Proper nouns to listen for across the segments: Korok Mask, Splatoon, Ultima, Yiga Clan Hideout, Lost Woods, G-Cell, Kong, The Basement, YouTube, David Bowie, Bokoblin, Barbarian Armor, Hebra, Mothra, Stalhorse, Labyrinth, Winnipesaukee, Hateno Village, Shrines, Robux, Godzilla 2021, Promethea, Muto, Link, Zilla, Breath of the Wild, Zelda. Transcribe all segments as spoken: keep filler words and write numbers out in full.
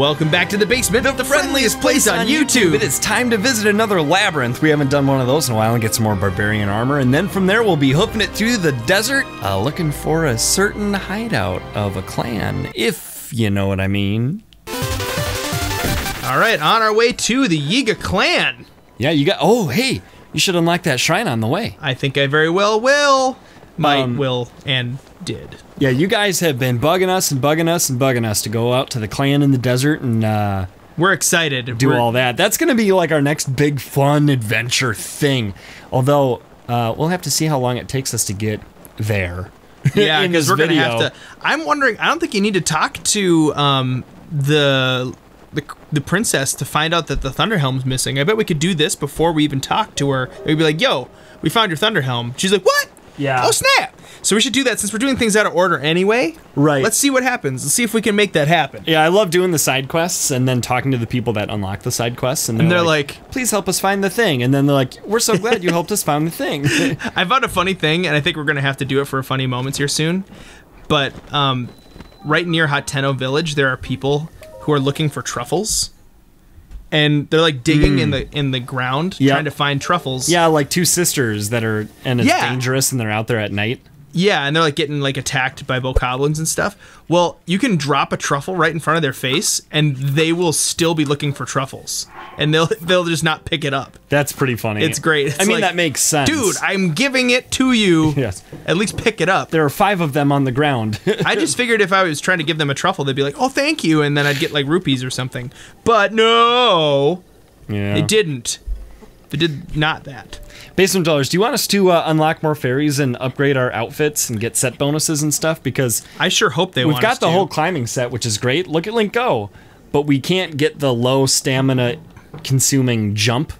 welcome back to the basement, the, the friendliest place on YouTube. It is time to visit another labyrinth. We haven't done one of those in a while, and get some more barbarian armor, and then from there we'll be hoofing it through the desert, uh, looking for a certain hideout of a clan, if you know what I mean. All right, on our way to the Yiga clan. Yeah, you got, oh, hey, you should unlock that shrine on the way. I think I very well will. Might, um, will, and did. Yeah, you guys have been bugging us and bugging us and bugging us to go out to the clan in the desert and uh, we're excited. Do we're... all that. That's going to be like our next big fun adventure thing. Although uh, we'll have to see how long it takes us to get there. Yeah, because we're going to have to. I'm wondering. I don't think you need to talk to um, the, the the princess to find out that the Thunderhelm's missing. I bet we could do this before we even talk to her. We'd be like, "Yo, we found your Thunderhelm." She's like, "What?" Yeah. Oh, snap! So we should do that since we're doing things out of order anyway. Right. Let's see what happens. Let's see if we can make that happen. Yeah, I love doing the side quests and then talking to the people that unlock the side quests. And they're, and they're like, like, please help us find the thing. And then they're like, we're so glad you helped us find the thing. I found a funny thing, and I think we're going to have to do it for funny moments here soon. But um, right near Hateno Village, there are people who are looking for truffles. And they're like digging mm. in the in the ground, yep. trying to find truffles. Yeah, like two sisters that are and it's yeah. dangerous, and they're out there at night. Yeah, and they're like getting like attacked by bokoblins and stuff. Well, you can drop a truffle right in front of their face, and they will still be looking for truffles, and they'll they'll just not pick it up. That's pretty funny. It's great. It's I mean, like, that makes sense, dude. I'm giving it to you. Yes. At least pick it up. There are five of them on the ground. I just figured if I was trying to give them a truffle, they'd be like, "Oh, thank you," and then I'd get like rupees or something. But no, yeah, it didn't. They did not that. Basement Dwellers, do you want us to uh, unlock more fairies and upgrade our outfits and get set bonuses and stuff? Because I sure hope they. We've want got us the to. whole climbing set, which is great. Look at Link Go, but we can't get the low stamina consuming jump.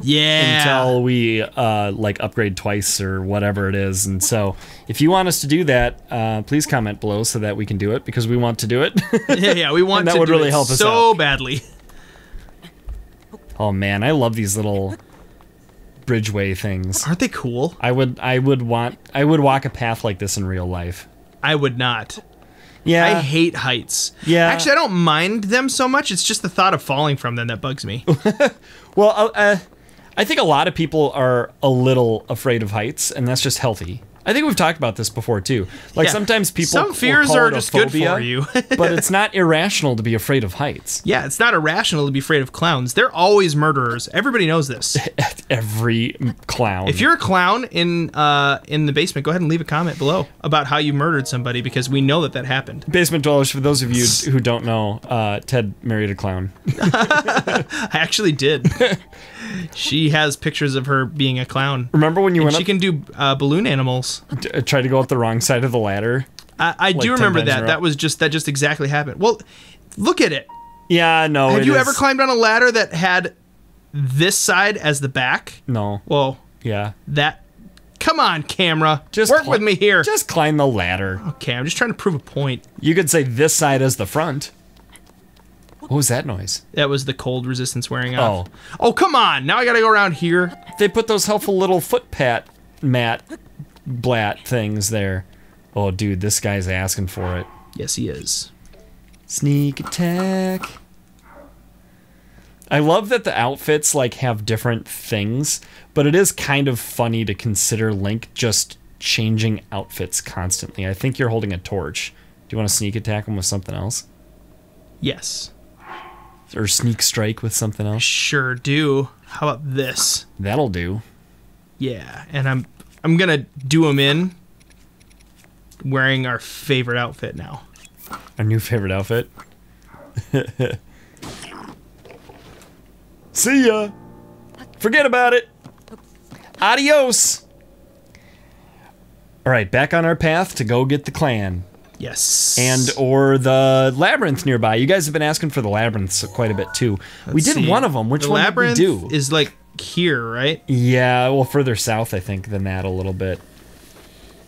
Yeah. Until we uh, like upgrade twice or whatever it is, and so if you want us to do that, uh, please comment below so that we can do it because we want to do it. yeah, yeah, we want. And that to would do really it help us so out. badly. Oh man, I love these little bridgeway things. Aren't they cool? I would I would want I would walk a path like this in real life. I would not. Yeah. I hate heights. Yeah. Actually, I don't mind them so much. It's just the thought of falling from them that bugs me. well, uh, I think a lot of people are a little afraid of heights, and that's just healthy. I think we've talked about this before too. Like yeah. sometimes people Some fears are just phobia, good for you. But it's not irrational to be afraid of heights. Yeah, it's not irrational to be afraid of clowns. They're always murderers. Everybody knows this. Every clown. If you're a clown in uh in the basement, go ahead and leave a comment below about how you murdered somebody because we know that that happened. Basement Dwellers, for those of you who don't know, uh Ted married a clown. I actually did. She has pictures of her being a clown. Remember when you and went she up? She can do uh, balloon animals. D try to go up the wrong side of the ladder. I, I like do remember that. That was just that just exactly happened. Well, look at it. Yeah, no. Have it you is. ever climbed on a ladder that had this side as the back? No. Well, yeah. That. Come on, camera. Just work with me here. Just climb the ladder. Okay, I'm just trying to prove a point. You could say this side as the front. What was that noise? That was the cold resistance wearing off. Oh, oh come on! Now I got to go around here. They put those helpful little foot pat mat. Blat things there. Oh, dude, this guy's asking for it. Yes, he is. Sneak attack. I love that the outfits like have different things, but it is kind of funny to consider Link just changing outfits constantly. I think you're holding a torch. Do you want to sneak attack him with something else? Yes. Or sneak strike with something else? Sure do. How about this? That'll do. Yeah, and I'm I'm gonna do him in wearing our favorite outfit now. Our new favorite outfit? See ya! Forget about it! Adios! Alright, back on our path to go get the clan. Yes. And or the labyrinth nearby. You guys have been asking for the labyrinths quite a bit too. Let's we did see. one of them. Which the one labyrinth did we do? Is like here, right? Yeah, well, further south, I think, than that a little bit.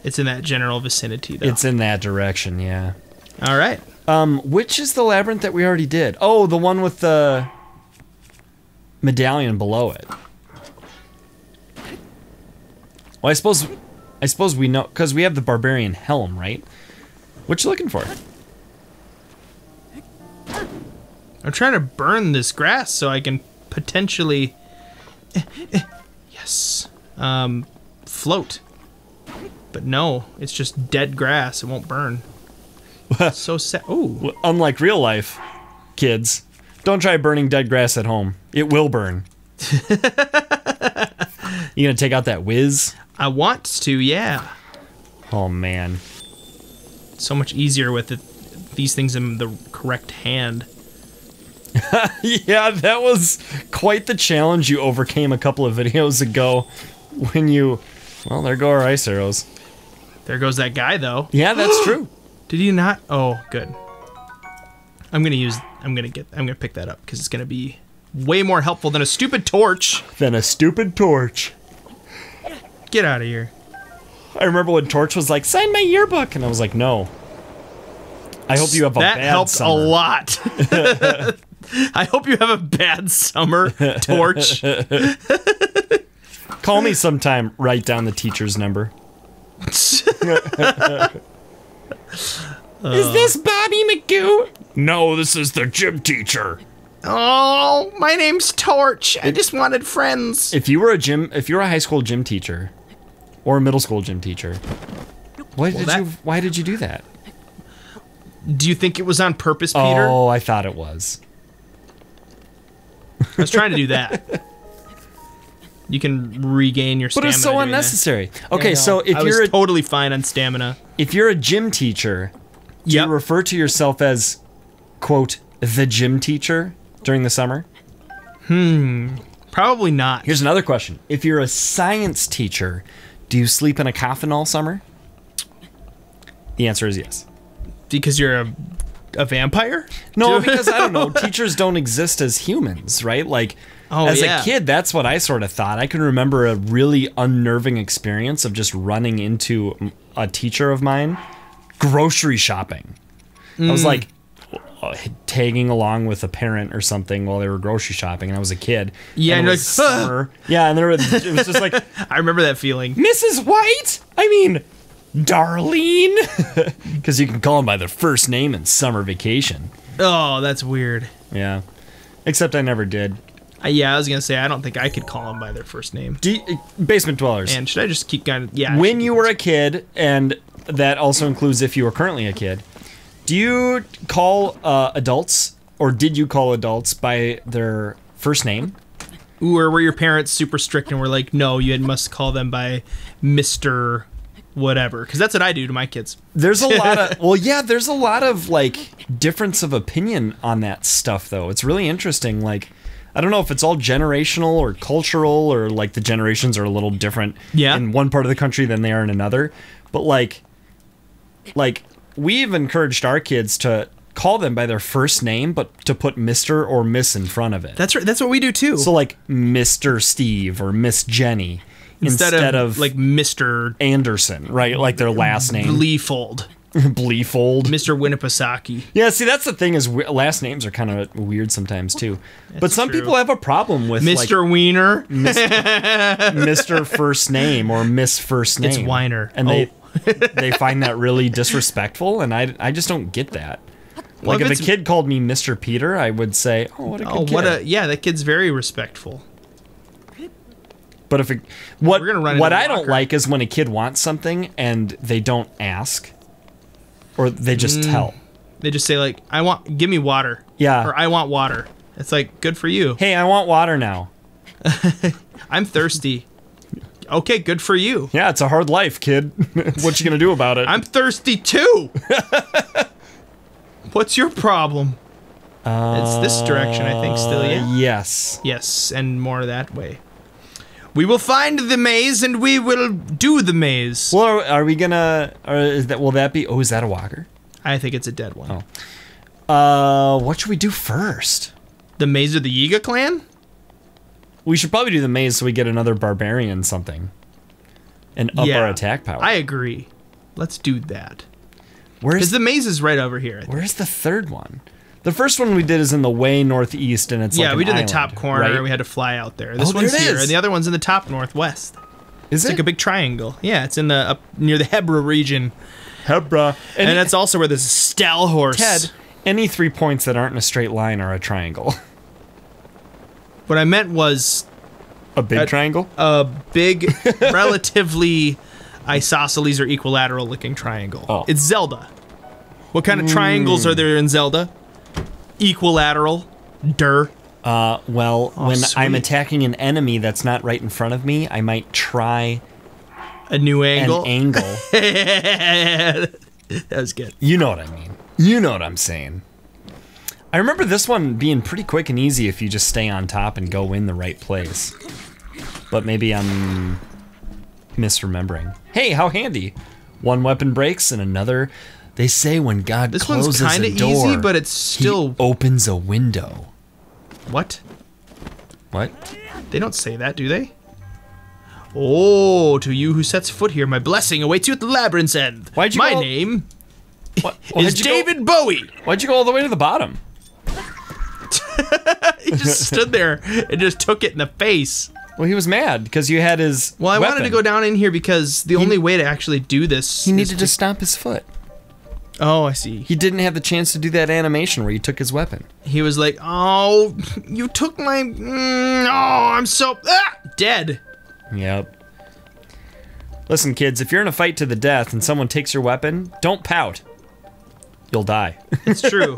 It's in that general vicinity, though. It's in that direction, yeah. All right. Um, which is the labyrinth that we already did? Oh, the one with the medallion below it. Well, I suppose, I suppose we know, because we have the barbarian helm, right? What you looking for? I'm trying to burn this grass so I can potentially, eh, eh, yes, um, float. But no, it's just dead grass. It won't burn. So sad. Oh, unlike real life, kids, don't try burning dead grass at home. It will burn. You gonna take out that whiz? I want to, yeah. Oh man, so much easier with it, these things in the correct hand. Yeah, that was quite the challenge you overcame a couple of videos ago when you, well, there go our ice arrows. There goes that guy though. Yeah, that's true. Did you not? Oh, good. I'm gonna use, I'm gonna get, I'm gonna pick that up because it's gonna be way more helpful than a stupid torch. Than a stupid torch. Get out of here. I remember when Torch was like, sign my yearbook, and I was like, no. I hope you have a that bad helped summer. A lot. I hope you have a bad summer, Torch. Call me sometime, write down the teacher's number. Is this Bobby McGoo? No, this is the gym teacher. Oh, my name's Torch. I just wanted friends. If you were a gym, if you were a high school gym teacher, or a middle school gym teacher, why well, did that, you? Why did you do that? Do you think it was on purpose, Peter? Oh, I thought it was. I was trying to do that. You can regain your stamina. But it's so unnecessary. That. Okay, so if I you're was a, totally fine on stamina. If you're a gym teacher, do yep. you refer to yourself as, quote, the gym teacher during the summer? Hmm, probably not. Here's another question. If you're a science teacher, do you sleep in a coffin all summer? The answer is yes. Because you're a, a vampire? No, because I don't know. Teachers don't exist as humans, right? Like, oh, as yeah. a kid, that's what I sort of thought. I can remember a really unnerving experience of just running into a teacher of mine grocery shopping. Mm. I was like tagging along with a parent or something while they were grocery shopping, and I was a kid. Yeah, and, and it was like, summer. Ah. Yeah, and there was, it was just like, I remember that feeling. Missus White? I mean, Darlene? Because you can call them by their first name in summer vacation. Oh, that's weird. Yeah, except I never did. Uh, yeah, I was gonna say, I don't think I could call them by their first name. Do you, uh, basement dwellers. And should I just keep kind of, yeah. When you were a kid, and that also includes if you were currently a kid, do you call uh, adults, or did you call adults by their first name? Or were your parents super strict and were like, no, you must call them by Mister whatever? Because that's what I do to my kids. There's a lot of, well, yeah, there's a lot of, like, difference of opinion on that stuff, though. It's really interesting. Like, I don't know if it's all generational or cultural, or, like, the generations are a little different yeah. in one part of the country than they are in another. But, like, like... we've encouraged our kids to call them by their first name, but to put Mister or Miss in front of it. That's right. That's what we do too. So like Mister Steve or Miss Jenny instead, instead of, of like Mister Anderson, right? Like their last name. Bleefold. Bleefold. Mister Winnipesaukee. Yeah. See, that's the thing is last names are kind of weird sometimes too. That's but some true. People have a problem with Mister Like, Wiener, Mister Mister First Name or Miss First Name. It's Weiner, and oh. they. They find that really disrespectful, and I, I just don't get that. Well, like, if, if a kid called me Mister Peter, I would say, oh, what a good oh, kid. What a, yeah, that kid's very respectful. But if it, what, what I don't like is when a kid wants something, and they don't ask, or they just mm, tell. They just say, like, I want, give me water. Yeah. Or I want water. It's like, good for you. Hey, I want water now. I'm thirsty. Okay, good for you. Yeah, it's a hard life, kid. What you gonna do about it? I'm thirsty too. What's your problem? Uh, it's this direction, I think, still, yeah? Yes. Yes, and more that way. We will find the maze, and we will do the maze. Well, are, are we gonna... Are, is that, will that be... Oh, is that a walker? I think it's a dead one. Oh. Uh, what should we do first? The maze of the Yiga clan? We should probably do the maze so we get another barbarian something. And up yeah, our attack power. I agree. Let's do that. Because the maze is right over here. Where's the third one? The first one we did is in the way northeast, and it's yeah, like yeah, we did island, the top corner, right? And we had to fly out there. This oh, one's there here, and the other one's in the top northwest. Is it's it? Like a big triangle. Yeah, it's in the up near the Hebra region. Hebra, and, and that's also where there's a Stalhorse. Ted, any three points that aren't in a straight line are a triangle. What I meant was... A big a, triangle? A big, relatively isosceles or equilateral looking triangle. Oh. It's Zelda. What kind of mm. triangles are there in Zelda? Equilateral. Durr. Uh, well, oh, when sweet. I'm attacking an enemy that's not right in front of me, I might try... A new angle? An angle. That was good. You know what I mean. You know what I'm saying. I remember this one being pretty quick and easy if you just stay on top and go in the right place. But maybe I'm misremembering. Hey, how handy. One weapon breaks and another... They say when God this closes one's a door, easy, but it's still... he opens a window. What? What? They don't say that, do they? Oh, to you who sets foot here, my blessing awaits you at the labyrinth's end. Why'd you my go name what? Well, is David go... Bowie. Why'd you go all the way to the bottom? He just stood there and just took it in the face. Well, he was mad because you had his Well, I weapon. wanted to go down in here because the he... only way to actually do this... He needed to... to stomp his foot. Oh, I see. He didn't have the chance to do that animation where he took his weapon. He was like, oh, you took my... Mm, oh, I'm so... Ah, dead. Yep. Listen, kids, if you're in a fight to the death and someone takes your weapon, don't pout. You'll die. It's true.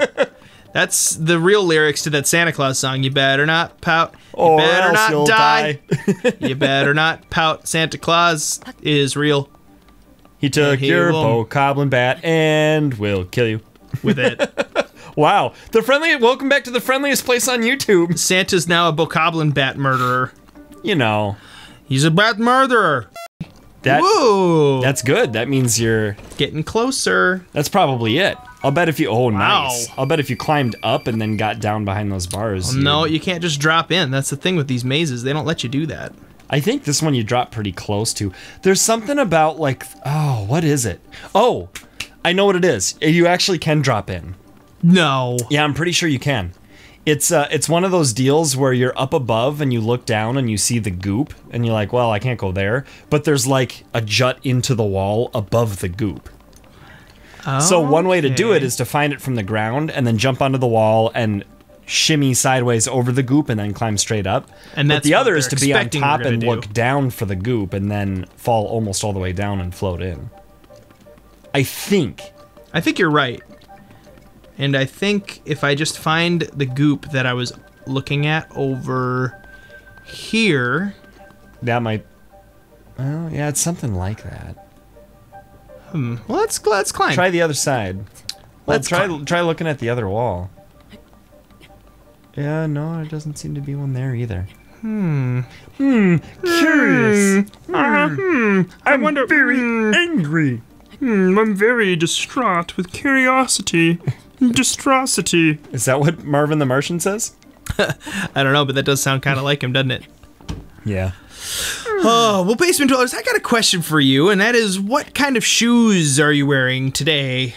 That's the real lyrics to that Santa Claus song. You better not pout. Or you better else not you'll die. die. You better not pout. Santa Claus is real. He took he your bokoblin bat and will kill you with it. Wow, the friendly. Welcome back to the friendliest place on YouTube. Santa's now a bokoblin bat murderer. You know, he's a bat murderer. That, Whoa, that's good. That means you're getting closer. That's probably it. I'll bet if you. Oh, wow. Nice. I'll bet if you climbed up and then got down behind those bars. Well, no, you can't just drop in. That's the thing with these mazes. They don't let you do that. I think this one you drop pretty close to. There's something about like, oh, what is it? Oh, I know what it is. You actually can drop in. No. Yeah, I'm pretty sure you can. It's uh, it's one of those deals where you're up above and you look down and you see the goop and you're like, well, I can't go there. But there's like a jut into the wall above the goop. Oh, so one way okay. to do it is to find it from the ground and then jump onto the wall and shimmy sideways over the goop and then climb straight up. And that's but the other is to be on top and do. look down for the goop and then fall almost all the way down and float in. I think. I think you're right. And I think if I just find the goop that I was looking at over here... That might... Well, yeah, it's something like that. Hmm. Well, let's, let's climb. Try the other side. Let's well, try climb. try looking at the other wall. Yeah, no, there doesn't seem to be one there either. Hmm. Hmm. Curious. Hmm. Uh, hmm. I I'm wonder, very hmm. angry. Hmm. I'm very distraught with curiosity. Distraught. Is that what Marvin the Martian says? I don't know, but that does sound kind of like him, doesn't it? Yeah. Oh, well, Basement Dwellers, I got a question for you, and that is, what kind of shoes are you wearing today?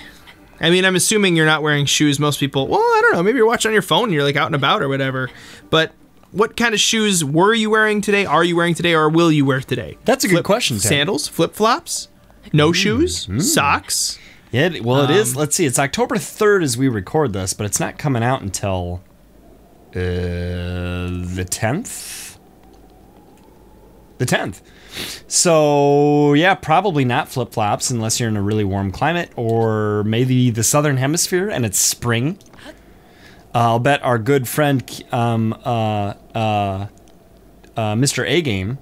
I mean, I'm assuming you're not wearing shoes. Most people, well, I don't know. Maybe you're watching on your phone and you're like out and about or whatever. But what kind of shoes were you wearing today? Are you wearing today or will you wear today? That's a good flip question, Tim. Sandals, flip-flops, no mm, shoes, mm. socks. Yeah, well, it um, is. Let's see. It's October third as we record this, but it's not coming out until uh, the tenth? The tenth. So, yeah, probably not flip-flops unless you're in a really warm climate or maybe the southern hemisphere and it's spring. Uh, I'll bet our good friend, um, uh, uh, uh, Mister A-Game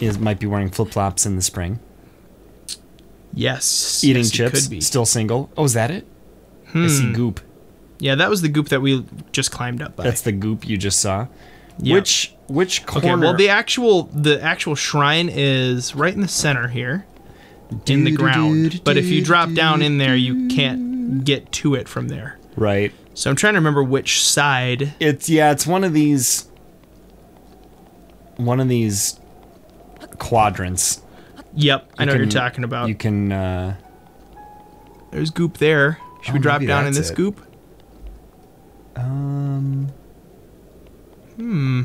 is, might be wearing flip-flops in the spring. Yes. Eating yes, chips, could be. Still single. Oh, is that it? Hmm. I see goop. Yeah, that was the goop that we just climbed up by. That's the goop you just saw. Yep. Which which corner? Okay, well, the actual the actual shrine is right in the center here, in the ground. But if you drop down in there, you can't get to it from there. Right. So I'm trying to remember which side. It's yeah, it's one of these. One of these quadrants. Yep, I know what you're talking about. You can. Uh, There's goop there. Should we drop down in this goop? Um. Hmm.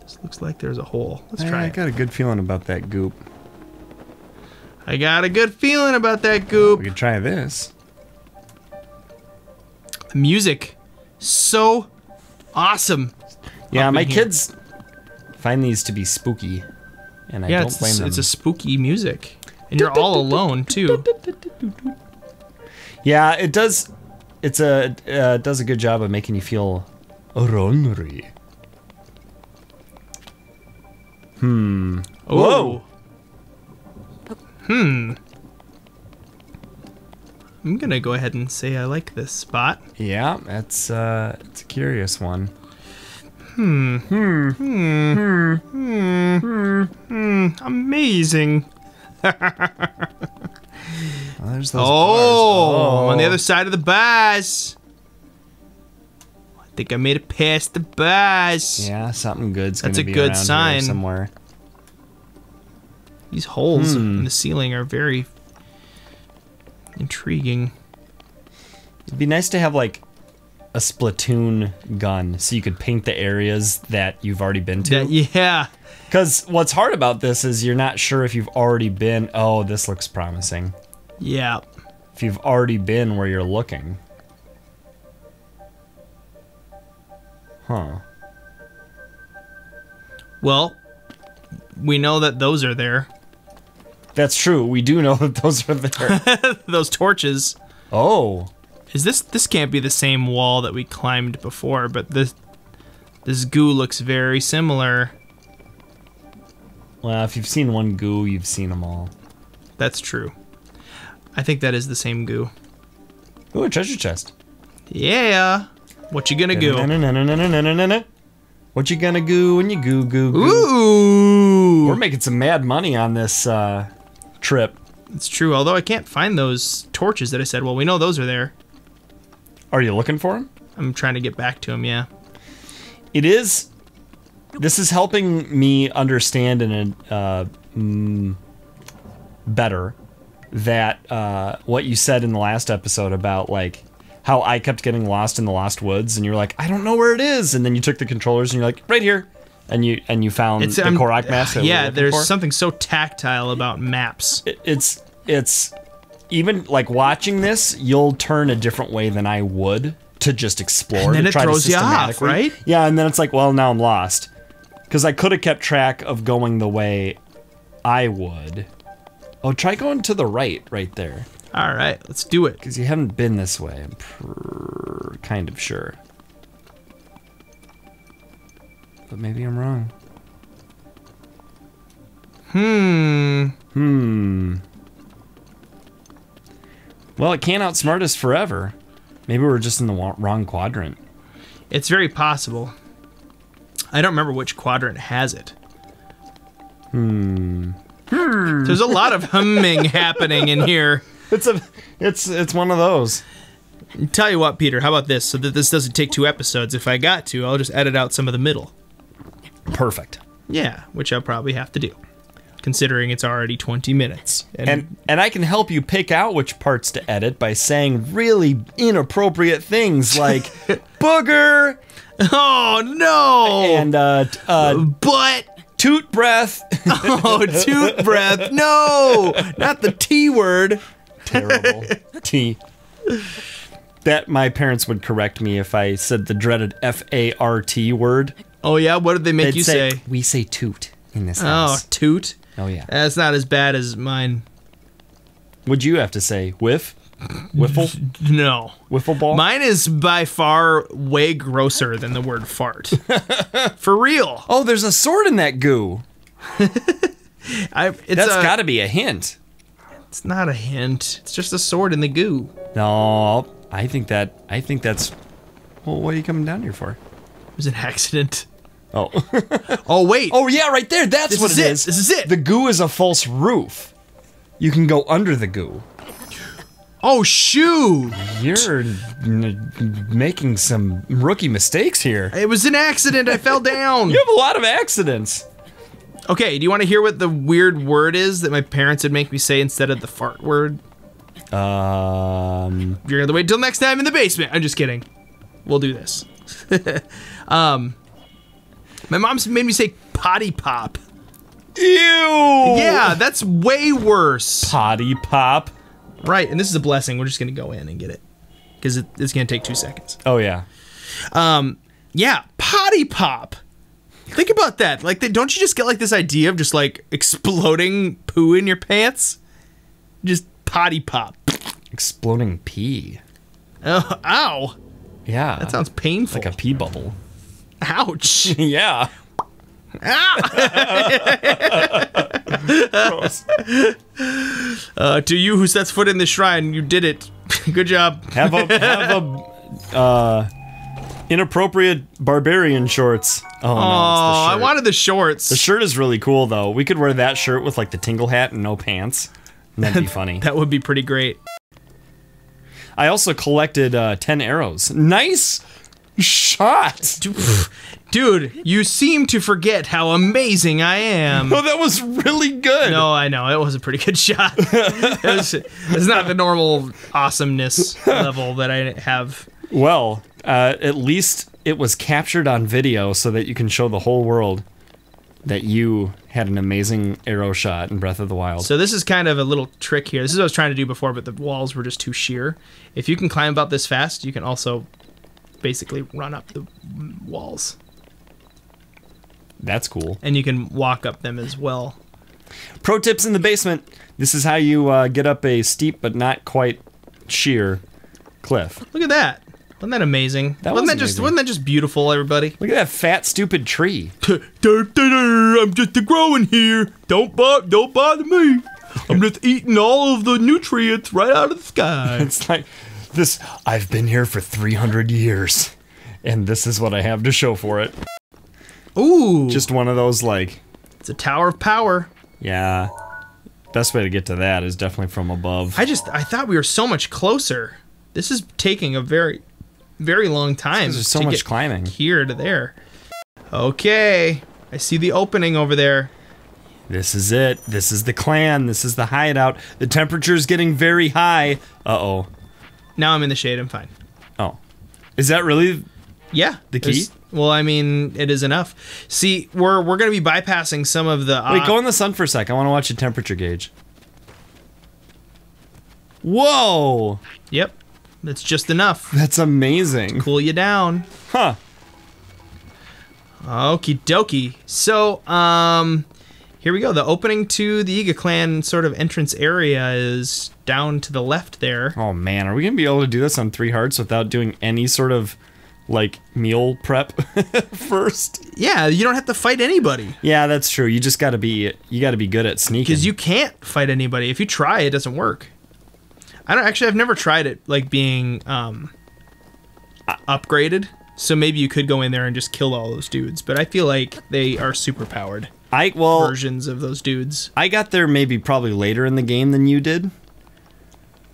This looks like there's a hole. Let's try it. I got a good feeling about that goop. I got a good feeling about that goop. We can try this. Music. So awesome. Yeah, my kids find these to be spooky. And I don't blame them. Yeah, it's a spooky music. And you're all alone, too. Yeah, it does. It's a uh, it does a good job of making you feel ornery. Hmm. Whoa. Hmm. I'm gonna go ahead and say I like this spot. Yeah, that's uh, it's a curious one. Hmm. Hmm. Hmm. Hmm. Hmm. Hmm. Hmm. Amazing. Oh, there's those oh, oh, on the other side of the bars. I think I made it past the bars. Yeah, something good's gonna That's be a good around sign. Here somewhere. These holes hmm. in the ceiling are very intriguing. It'd be nice to have like a Splatoon gun, so you could paint the areas that you've already been to. That, yeah. Because what's hard about this is you're not sure if you've already been. Oh, this looks promising. Yeah. If you've already been where you're looking. Huh. Well, we know that those are there. That's true. We do know that those are there. Those torches. Oh. Is this this can't be the same wall that we climbed before, but this this goo looks very similar. Well, if you've seen one goo, you've seen them all. That's true. I think that is the same goo. Ooh, a treasure chest. Yeah. What you gonna goo? What you gonna goo when you goo goo goo? Ooh. We're making some mad money on this uh, trip. It's true, although I can't find those torches that I said. Well, we know those are there. Are you looking for them? I'm trying to get back to them, yeah. It is... This is helping me understand in a, uh, mm, better... that uh, what you said in the last episode about like how I kept getting lost in the Lost Woods, and you were like, I don't know where it is, and then you took the controllers and you're like, right here, and you and you found it's, the um, Korok Mask. That yeah, we were there's for. Something so tactile about maps. It, it's it's even like watching this, you'll turn a different way than I would to just explore. And then to it try throws to you off, right? Yeah, and then it's like, well, now I'm lost because I could have kept track of going the way I would. Oh, try going to the right, right there. All right, let's do it. Because you haven't been this way, I'm pr kind of sure. But maybe I'm wrong. Hmm. Hmm. Well, it can't outsmart us forever. Maybe we're just in the wrong quadrant. It's very possible. I don't remember which quadrant has it. Hmm. There's a lot of humming happening in here. It's a, it's it's one of those. Tell you what, Peter, how about this? So that this doesn't take two episodes, if I got to, I'll just edit out some of the middle. Perfect. Yeah, which I'll probably have to do, considering it's already twenty minutes. And and, and I can help you pick out which parts to edit by saying really inappropriate things like booger. Oh no. And uh, uh but. Toot breath. Oh, toot breath. No, not the T word. Terrible. T. That my parents would correct me if I said the dreaded F A R T word. Oh, yeah? What did they make They'd you say, say? We say toot in this house. Oh, toot? Oh, yeah. That's not as bad as mine. Would you have to say whiff? Wiffle? No. Wiffle ball? Mine is by far way grosser than the word fart. For real. Oh, there's a sword in that goo. I, it's That's a, gotta be a hint. It's not a hint. It's just a sword in the goo. No, I think that, I think that's, well, what are you coming down here for? It was an accident. Oh. Oh, wait. Oh, yeah, right there. That's this what is it is. This is it. The goo is a false roof. You can go under the goo. Oh, shoot! You're n making some rookie mistakes here. It was an accident. I fell down. You have a lot of accidents. Okay, do you want to hear what the weird word is that my parents would make me say instead of the fart word? Um... You're going to have to wait till next time in the basement. I'm just kidding. We'll do this. um, my mom's made me say potty pop. Ew! Yeah, that's way worse. Potty pop. Right, and this is a blessing. We're just gonna go in and get it. Because it, it's gonna take two seconds. Oh, yeah. Um, yeah, potty pop. Think about that. Like, they, don't you just get, like, this idea of just, like, exploding poo in your pants? Just potty pop. Exploding pee. Oh, ow. Yeah. That sounds painful. Like a pee bubble. Ouch. Yeah. uh, to you who sets foot in this shrine, you did it. Good job. Have a have a uh, inappropriate barbarian shorts. Oh, oh no, it's the shirt. I wanted the shorts. The shirt is really cool though. We could wear that shirt with like the tingle hat and no pants. And that'd be funny. That would be pretty great. I also collected uh, ten arrows. Nice shot, dude. Dude, you seem to forget how amazing I am. Oh, that was really good. No, I know. It was a pretty good shot. It was, it's not the normal awesomeness level that I have. Well, uh, at least it was captured on video so that you can show the whole world that you had an amazing arrow shot in Breath of the Wild. So this is kind of a little trick here. This is what I was trying to do before, but the walls were just too sheer. If you can climb up this fast, you can also basically run up the walls. That's cool. And you can walk up them as well. Pro tips in the basement. This is how you uh, get up a steep but not quite sheer cliff. Look at that. Wasn't that amazing? That wasn't was that amazing. Just wasn't that just beautiful, everybody? Look at that fat, stupid tree. I'm just a growing here. Don't bother, don't bother me. I'm just eating all of the nutrients right out of the sky. It's like this. I've been here for three hundred years, and this is what I have to show for it. Ooh. Just one of those, like... It's a tower of power. Yeah. Best way to get to that is definitely from above. I just... I thought we were so much closer. This is taking a very, very long time. There's so much climbing. Here to there. Okay. I see the opening over there. This is it. This is the clan. This is the hideout. The temperature's getting very high. Uh-oh. Now I'm in the shade. I'm fine. Oh. Is that really... Yeah. The key? Well, I mean, it is enough. See, we're we're gonna be bypassing some of the. Uh, Wait, go in the sun for a sec. I want to watch a temperature gauge. Whoa! Yep, that's just enough. That's amazing. To cool you down. Huh. Okie dokie. So, um, here we go. The opening to the Yiga Clan sort of entrance area is down to the left there. Oh man, are we gonna be able to do this on three hearts without doing any sort of? Like, meal prep first. Yeah, you don't have to fight anybody. Yeah, that's true. You just gotta be, you gotta be good at sneaking. Because you can't fight anybody. If you try, it doesn't work. I don't, actually, I've never tried it, like, being, um, upgraded. So maybe you could go in there and just kill all those dudes. But I feel like they are superpowered I, well, versions of those dudes. I got there maybe probably later in the game than you did.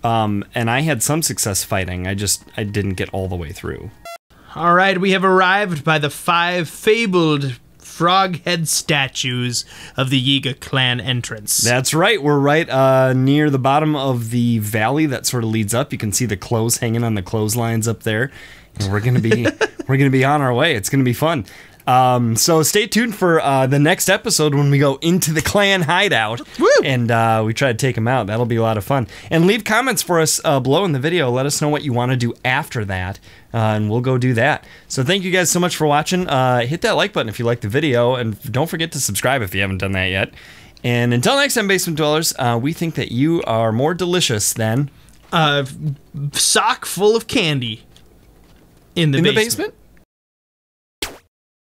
Um, and I had some success fighting. I just, I didn't get all the way through. All right, we have arrived by the five fabled frog head statues of the Yiga Clan entrance. That's right. We're right uh, near the bottom of the valley that sort of leads up. You can see the clothes hanging on the clotheslines up there. And we're gonna be we're gonna be on our way. It's gonna be fun. Um, so stay tuned for uh, the next episode when we go into the clan hideout. Woo! And uh, we try to take them out. That'll be a lot of fun. And leave comments for us uh, below in the video. Let us know what you want to do after that, uh, and we'll go do that. So thank you guys so much for watching. Uh, hit that like button if you liked the video, and don't forget to subscribe if you haven't done that yet. And until next time, Basement Dwellers, uh, we think that you are more delicious than... A sock full of candy in the in basement. The basement?